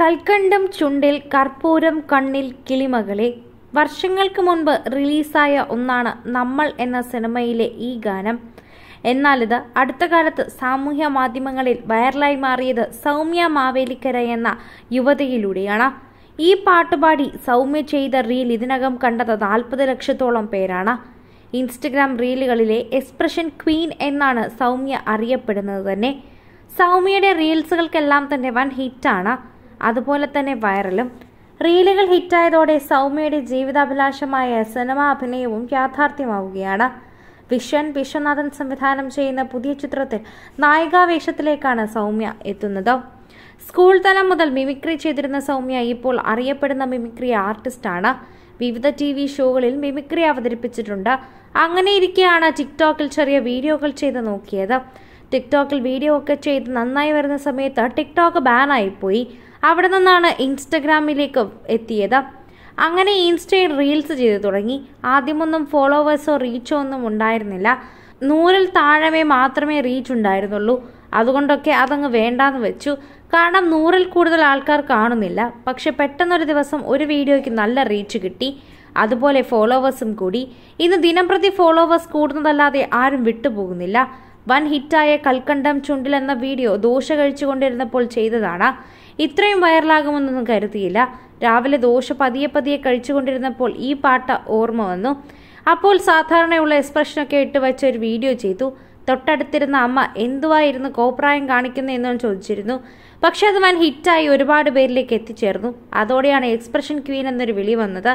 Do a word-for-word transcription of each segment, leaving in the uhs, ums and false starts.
കൽക്കണ്ടം ചുണ്ടിൽ കർപ്പൂരം കണ്ണിൽ കിളിമകളെ. വർഷങ്ങൾക്ക് മുൻപ് റിലീസായ ഒന്നാണ് നമ്മൾ എന്ന സിനിമയിലെ ഈ ഗാനം. എന്നാലിത് അടുത്ത കാലത്ത് സാമൂഹ്യ മാധ്യമങ്ങളിൽ വൈറലായി മാറിയത് സൗമ്യ മാവേലിക്കര എന്ന യുവതിയിലൂടെയാണ്. ഈ പാട്ടുപാടി സൗമ്യ ചെയ്ത റീൽ ഇതിനകം കണ്ടത് നാൽപ്പത് ലക്ഷത്തോളം പേരാണ്. ഇൻസ്റ്റഗ്രാം റീലുകളിലെ എക്സ്പ്രഷൻ ക്വീൻ എന്നാണ് സൗമ്യ അറിയപ്പെടുന്നത് തന്നെ. സൗമ്യയുടെ റീൽസുകൾക്കെല്ലാം തന്നെ വൻ ഹിറ്റാണ്, അതുപോലെ തന്നെ വൈറലും. റീലുകൾ ഹിറ്റായതോടെ സൗമ്യയുടെ ജീവിതാഭിലാഷമായ സിനിമ അഭിനയവും യാഥാർത്ഥ്യമാവുകയാണ്. വിഷൻ വിശ്വനാഥൻ സംവിധാനം ചെയ്യുന്ന പുതിയ ചിത്രത്തിൽ നായികാവേഷത്തിലേക്കാണ് സൗമ്യ എത്തുന്നത്. സ്കൂൾ തലം മുതൽ മിമിക്രി ചെയ്തിരുന്ന സൗമ്യ ഇപ്പോൾ അറിയപ്പെടുന്ന മിമിക്രി ആർട്ടിസ്റ്റാണ്. വിവിധ ടി വി ഷോകളിൽ മിമിക്രി അവതരിപ്പിച്ചിട്ടുണ്ട്. അങ്ങനെയിരിക്കെയാണ് ടിക്ടോക്കിൽ ചെറിയ വീഡിയോകൾ ചെയ്ത് നോക്കിയത്. ടിക്ടോക്കിൽ വീഡിയോ ഒക്കെ ചെയ്ത് നന്നായി വരുന്ന സമയത്ത് ടിക്ടോക്ക് ബാനായിപ്പോയി. അവിടെ നിന്നാണ് ഇൻസ്റ്റഗ്രാമിലേക്ക് എത്തിയത്. അങ്ങനെ ഇൻസ്റ്റയിൽ റീൽസ് ചെയ്തു തുടങ്ങി. ആദ്യമൊന്നും ഫോളോവേഴ്സോ റീച്ചോ ഒന്നും ഉണ്ടായിരുന്നില്ല. നൂറിൽ താഴെ മാത്രമേ റീച്ച് ഉണ്ടായിരുന്നുള്ളൂ. അതുകൊണ്ടൊക്കെ അതങ്ങ് വേണ്ടാന്ന് വെച്ചു. കാരണം നൂറിൽ കൂടുതൽ ആൾക്കാർ കാണുന്നില്ല. പക്ഷെ പെട്ടെന്നൊരു ദിവസം ഒരു വീഡിയോയ്ക്ക് നല്ല റീച്ച് കിട്ടി. അതുപോലെ ഫോളോവേഴ്സും കൂടി. ഇന്ന് ദിനംപ്രതി ഫോളോവേഴ്സ് കൂടുന്നതല്ലാതെ ആരും വിട്ടുപോകുന്നില്ല. വൻ ഹിറ്റായ കൽക്കണ്ടം ചുണ്ടിൽ എന്ന വീഡിയോ ദോശ കഴിച്ചുകൊണ്ടിരുന്നപ്പോൾ ചെയ്തതാണ്. ഇത്രയും വൈറലാകുമെന്നൊന്നും കരുതിയില്ല. രാവിലെ ദോശ പതിയെ പതിയെ കഴിച്ചുകൊണ്ടിരുന്നപ്പോൾ ഈ പാട്ട ഓർമ്മ വന്നു. അപ്പോൾ സാധാരണയുള്ള എക്സ്പ്രഷനൊക്കെ ഇട്ട് വെച്ച ഒരു വീഡിയോ ചെയ്തു. തൊട്ടടുത്തിരുന്ന അമ്മ എന്തുവായിരുന്നു കോപ്രായം കാണിക്കുന്നതെന്നും ചോദിച്ചിരുന്നു. പക്ഷെ അത് വൻ ഹിറ്റായി ഒരുപാട് പേരിലേക്ക് എത്തിച്ചേർന്നു. അതോടെയാണ് എക്സ്പ്രഷൻ ക്വീൻ എന്നൊരു വിളി വന്നത്.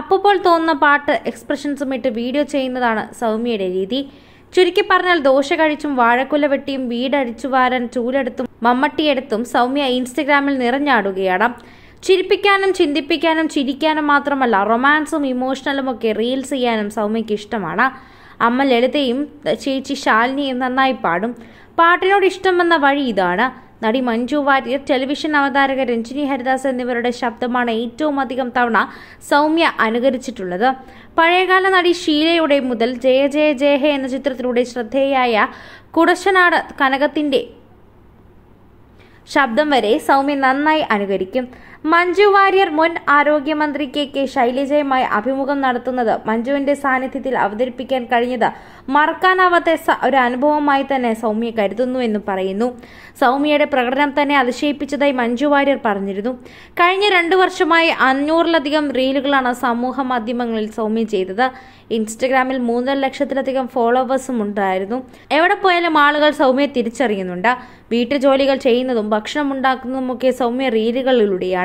അപ്പോൾ തോന്നുന്ന പാട്ട് എക്സ്പ്രഷൻസും ഇട്ട് വീഡിയോ ചെയ്യുന്നതാണ് സൗമ്യയുടെ രീതി. ചുരുക്കി പറഞ്ഞാൽ ദോശ കഴിച്ചും വാഴക്കുല വെട്ടിയും വീടടിച്ചു വാരാൻ ചൂലെടുത്തും മമ്മട്ടിയെടുത്തും സൗമ്യ ഇൻസ്റ്റഗ്രാമിൽ നിറഞ്ഞാടുകയാണ്. ചിരിപ്പിക്കാനും ചിന്തിപ്പിക്കാനും ചിരിക്കാനും മാത്രമല്ല റൊമാൻസും ഇമോഷണലും ഒക്കെ റീൽസ് ചെയ്യാനും സൗമ്യയ്ക്ക് ഇഷ്ടമാണ്. അമ്മ ലളിതയും ചേച്ചി ശാലിനിയും നന്നായി പാടും. പാട്ടിനോട് ഇഷ്ടം വന്ന വഴി ഇതാണ്. നടി മഞ്ജു വാര്യർ, ടെലിവിഷൻ അവതാരക രഞ്ജിനി ഹരിദാസ് എന്നിവരുടെ ശബ്ദമാണ് ഏറ്റവും അധികം തവണ സൗമ്യ അനുകരിച്ചിട്ടുള്ളത്. പഴയകാല നടി ഷീലയുടെ മുതൽ ജയ ജയ ജയ ഹേ എന്ന ചിത്രത്തിലൂടെ ശ്രദ്ധേയായ കുടശനാട് കനകത്തിൻ്റെ ശബ്ദം വരെ സൗമ്യ നന്നായി അനുകരിക്കും. മഞ്ജു വാര്യർ മുൻ ആരോഗ്യമന്ത്രി കെ കെ ശൈലജയുമായി അഭിമുഖം നടത്തുന്നത് മഞ്ജുവിന്റെ സാന്നിധ്യത്തിൽ അവതരിപ്പിക്കാൻ കഴിഞ്ഞത് മറക്കാനാവാത്ത ഒരു അനുഭവമായി തന്നെ സൗമ്യ കരുതുന്നു എന്ന് പറയുന്നു. സൗമ്യയുടെ പ്രകടനം തന്നെ അതിശയിപ്പിച്ചതായി മഞ്ജു വാര്യർ പറഞ്ഞിരുന്നു. കഴിഞ്ഞ രണ്ടു വർഷമായി അഞ്ഞൂറിലധികം റീലുകളാണ് സമൂഹ മാധ്യമങ്ങളിൽ സൗമ്യ ചെയ്തത്. ഇൻസ്റ്റഗ്രാമിൽ മൂന്നര ലക്ഷത്തിലധികം ഫോളോവേഴ്സും ഉണ്ടായിരുന്നു. എവിടെ പോയാലും ആളുകൾ സൗമ്യയെ തിരിച്ചറിയുന്നുണ്ട്. വീട്ടുജോലികൾ ചെയ്യുന്നതും ഭക്ഷണം ഉണ്ടാക്കുന്നതുമൊക്കെ സൗമ്യ റീലുകളിലൂടെയാണ്.